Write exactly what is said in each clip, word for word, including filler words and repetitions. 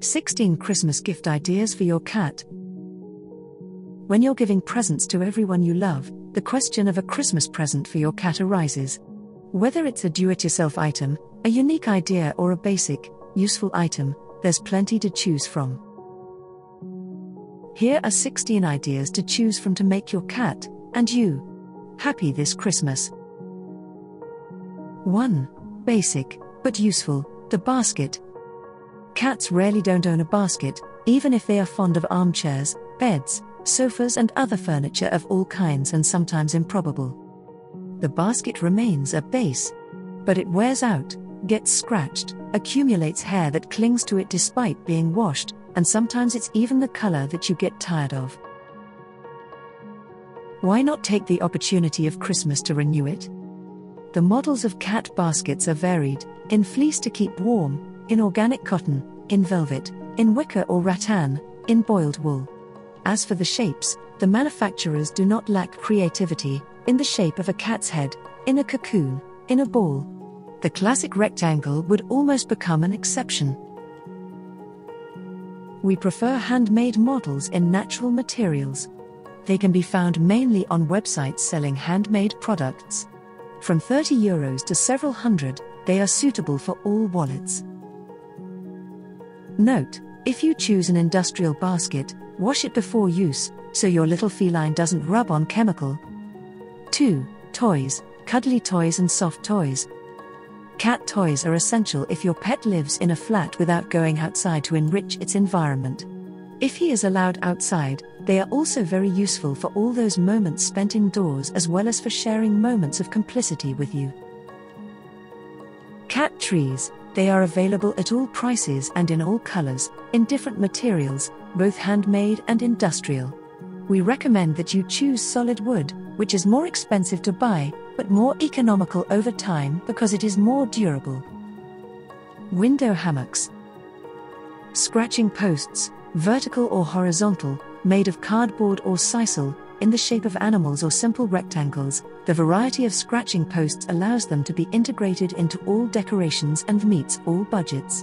sixteen Christmas gift ideas for your cat. When you're giving presents to everyone you love, the question of a Christmas present for your cat arises. Whether it's a do-it-yourself item, a unique idea or a basic, useful item, there's plenty to choose from. Here are sixteen ideas to choose from to make your cat, and you, happy this Christmas. one. Basic, but useful, the basket. Cats rarely don't own a basket, even if they are fond of armchairs, beds, sofas and other furniture of all kinds and sometimes improbable. The basket remains a base. But it wears out, gets scratched, accumulates hair that clings to it despite being washed, and sometimes it's even the color that you get tired of. Why not take the opportunity of Christmas to renew it? The models of cat baskets are varied, in fleece to keep warm, in organic cotton, in velvet, in wicker or rattan, in boiled wool. As for the shapes, the manufacturers do not lack creativity, in the shape of a cat's head, in a cocoon, in a ball. The classic rectangle would almost become an exception. We prefer handmade models in natural materials. They can be found mainly on websites selling handmade products. From thirty euros to several hundred, they are suitable for all wallets. Note, if you choose an industrial basket, wash it before use, so your little feline doesn't rub on chemical. two. Toys, cuddly toys and soft toys. Cat toys are essential if your pet lives in a flat without going outside to enrich its environment. If he is allowed outside, they are also very useful for all those moments spent indoors as well as for sharing moments of complicity with you. Cat trees, they are available at all prices and in all colors, in different materials, both handmade and industrial. We recommend that you choose solid wood, which is more expensive to buy, but more economical over time because it is more durable. Window hammocks. Scratching posts, vertical or horizontal, made of cardboard or sisal, in the shape of animals or simple rectangles, the variety of scratching posts allows them to be integrated into all decorations and meets all budgets.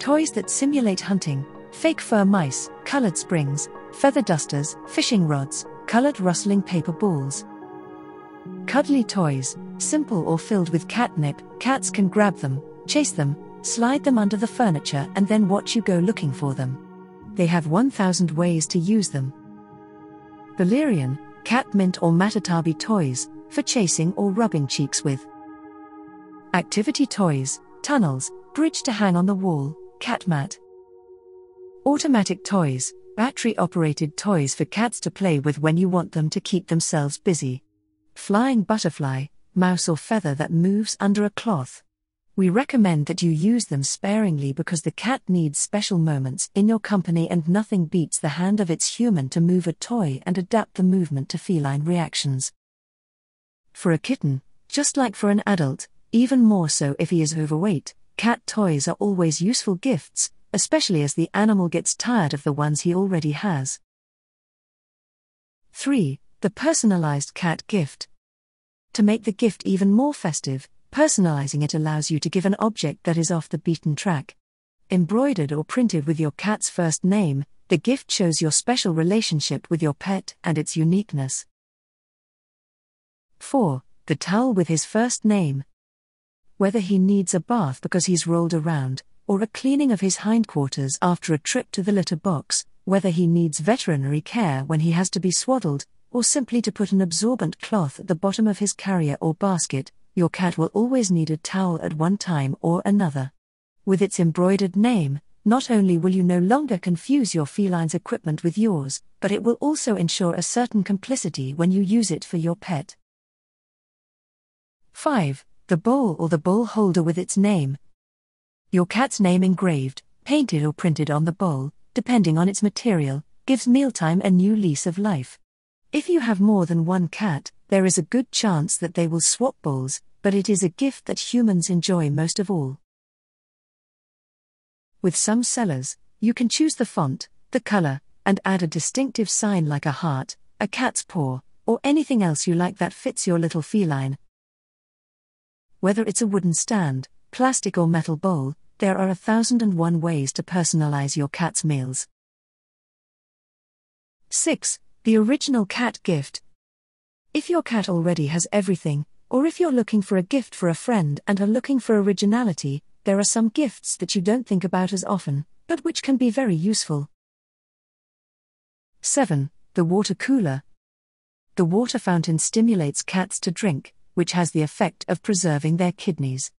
Toys that simulate hunting, fake fur mice, colored springs, feather dusters, fishing rods, colored rustling paper balls. Cuddly toys, simple or filled with catnip, cats can grab them, chase them, slide them under the furniture and then watch you go looking for them. They have one thousand ways to use them. Valerian, catmint or matatabi toys, for chasing or rubbing cheeks with. Activity toys, tunnels, bridge to hang on the wall, catmat. Automatic toys, battery-operated toys for cats to play with when you want them to keep themselves busy. Flying butterfly, mouse or feather that moves under a cloth. We recommend that you use them sparingly because the cat needs special moments in your company and nothing beats the hand of its human to move a toy and adapt the movement to feline reactions. For a kitten, just like for an adult, even more so if he is overweight, cat toys are always useful gifts, especially as the animal gets tired of the ones he already has. three. The personalized cat gift. To make the gift even more festive, personalizing it allows you to give an object that is off the beaten track. Embroidered or printed with your cat's first name, the gift shows your special relationship with your pet and its uniqueness. four. The towel with his first name. Whether he needs a bath because he's rolled around, or a cleaning of his hindquarters after a trip to the litter box, whether he needs veterinary care when he has to be swaddled, or simply to put an absorbent cloth at the bottom of his carrier or basket, your cat will always need a towel at one time or another. With its embroidered name, not only will you no longer confuse your feline's equipment with yours, but it will also ensure a certain complicity when you use it for your pet. five. The bowl or the bowl holder with its name. Your cat's name engraved, painted or printed on the bowl, depending on its material, gives mealtime a new lease of life. If you have more than one cat, there is a good chance that they will swap bowls, but it is a gift that humans enjoy most of all. With some sellers, you can choose the font, the color, and add a distinctive sign like a heart, a cat's paw, or anything else you like that fits your little feline. Whether it's a wooden stand, plastic or metal bowl, There are a thousand and one ways to personalize your cat's meals. six. The original cat gift. If your cat already has everything, or if you're looking for a gift for a friend and are looking for originality, there are some gifts that you don't think about as often, but which can be very useful. seven. The water cooler. The water fountain stimulates cats to drink, which has the effect of preserving their kidneys.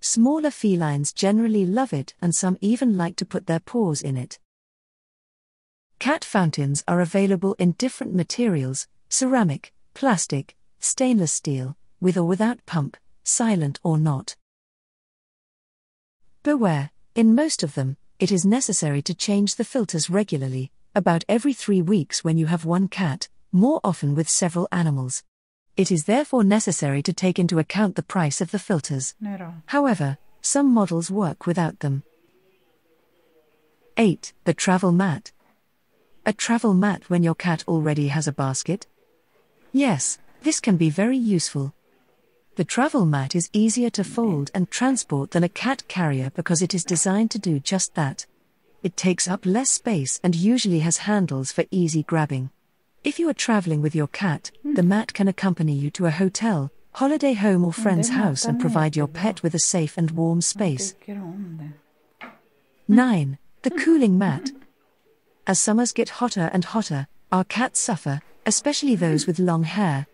Smaller felines generally love it, and some even like to put their paws in it. Cat fountains are available in different materials: ceramic, plastic, stainless steel, with or without pump, silent or not. Beware, in most of them, it is necessary to change the filters regularly, about every three weeks when you have one cat, more often with several animals. It is therefore necessary to take into account the price of the filters. No. However, some models work without them. eight. The travel mat. A travel mat when your cat already has a basket? Yes, this can be very useful. The travel mat is easier to fold and transport than a cat carrier because it is designed to do just that. It takes up less space and usually has handles for easy grabbing. If you are traveling with your cat, the mat can accompany you to a hotel, holiday home or friend's house and provide your pet with a safe and warm space. nine. The cooling mat. As summers get hotter and hotter, our cats suffer, especially those with long hair.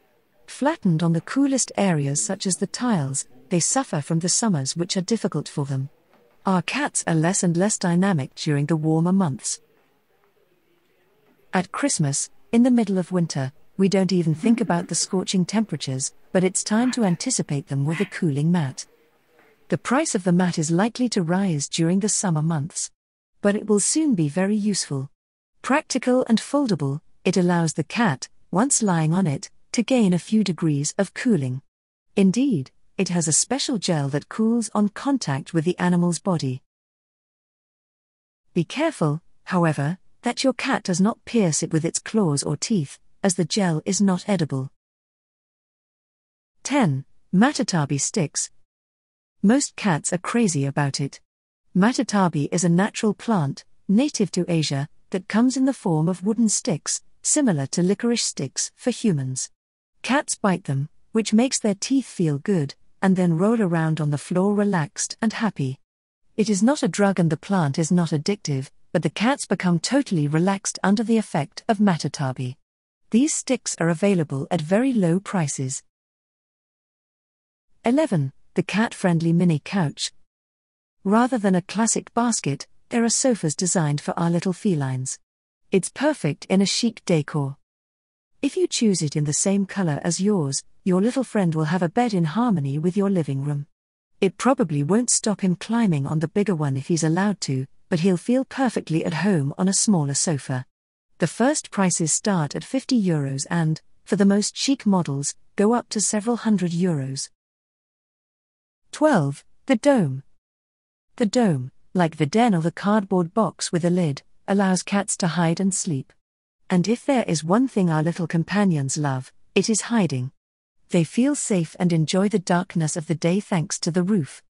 Flattened on the coolest areas such as the tiles, they suffer from the summers which are difficult for them. Our cats are less and less dynamic during the warmer months. At Christmas, in the middle of winter, we don't even think about the scorching temperatures, but it's time to anticipate them with a cooling mat. The price of the mat is likely to rise during the summer months, but it will soon be very useful. Practical and foldable, it allows the cat, once lying on it, to gain a few degrees of cooling. Indeed, it has a special gel that cools on contact with the animal's body. Be careful, however, that your cat does not pierce it with its claws or teeth, as the gel is not edible. ten. Matatabi sticks. Most cats are crazy about it. Matatabi is a natural plant, native to Asia, that comes in the form of wooden sticks, similar to licorice sticks for humans. Cats bite them, which makes their teeth feel good, and then roll around on the floor relaxed and happy. It is not a drug and the plant is not addictive, but the cats become totally relaxed under the effect of matatabi. These sticks are available at very low prices. eleven. The cat-friendly mini couch. Rather than a classic basket, there are sofas designed for our little felines. It's perfect in a chic decor. If you choose it in the same color as yours, your little friend will have a bed in harmony with your living room. It probably won't stop him climbing on the bigger one if he's allowed to, but he'll feel perfectly at home on a smaller sofa. The first prices start at fifty euros and, for the most chic models, go up to several hundred euros. twelve. The dome. The dome, like the den or the cardboard box with a lid, allows cats to hide and sleep. And if there is one thing our little companions love, it is hiding. They feel safe and enjoy the darkness of the day thanks to the roof.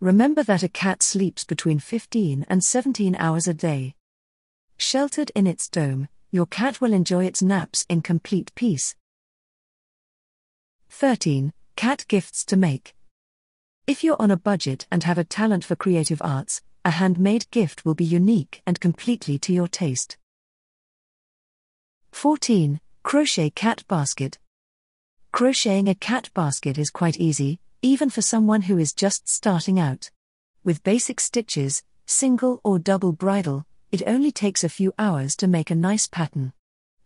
Remember that a cat sleeps between fifteen and seventeen hours a day. Sheltered in its dome, your cat will enjoy its naps in complete peace. thirteen. Cat gifts to make. If you're on a budget and have a talent for creative arts, a handmade gift will be unique and completely to your taste. fourteen. Crochet cat basket. Crocheting a cat basket is quite easy, even for someone who is just starting out. With basic stitches, single or double bridle, it only takes a few hours to make a nice pattern.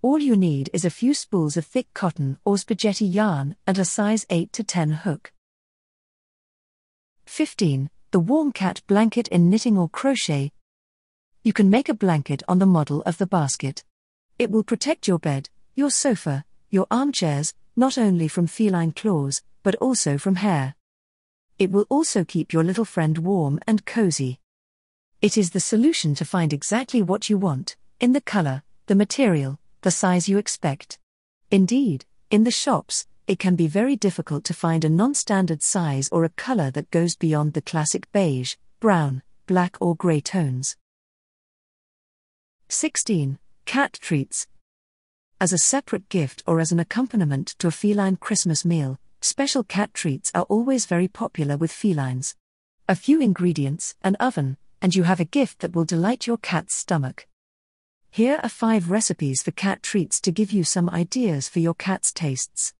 All you need is a few spools of thick cotton or spaghetti yarn and a size eight to ten hook. fifteen. The warm cat blanket in knitting or crochet. You can make a blanket on the model of the basket. It will protect your bed, your sofa, your armchairs, not only from feline claws, but also from hair. It will also keep your little friend warm and cozy. It is the solution to find exactly what you want, in the color, the material, the size you expect. Indeed, in the shops, it can be very difficult to find a non-standard size or a color that goes beyond the classic beige, brown, black or grey tones. sixteen. Cat treats. As a separate gift or as an accompaniment to a feline Christmas meal, special cat treats are always very popular with felines. A few ingredients, an oven, and you have a gift that will delight your cat's stomach. Here are five recipes for cat treats to give you some ideas for your cat's tastes.